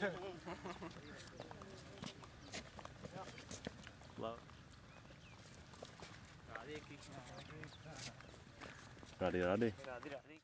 Radhe Krishna. Radhe Radhe.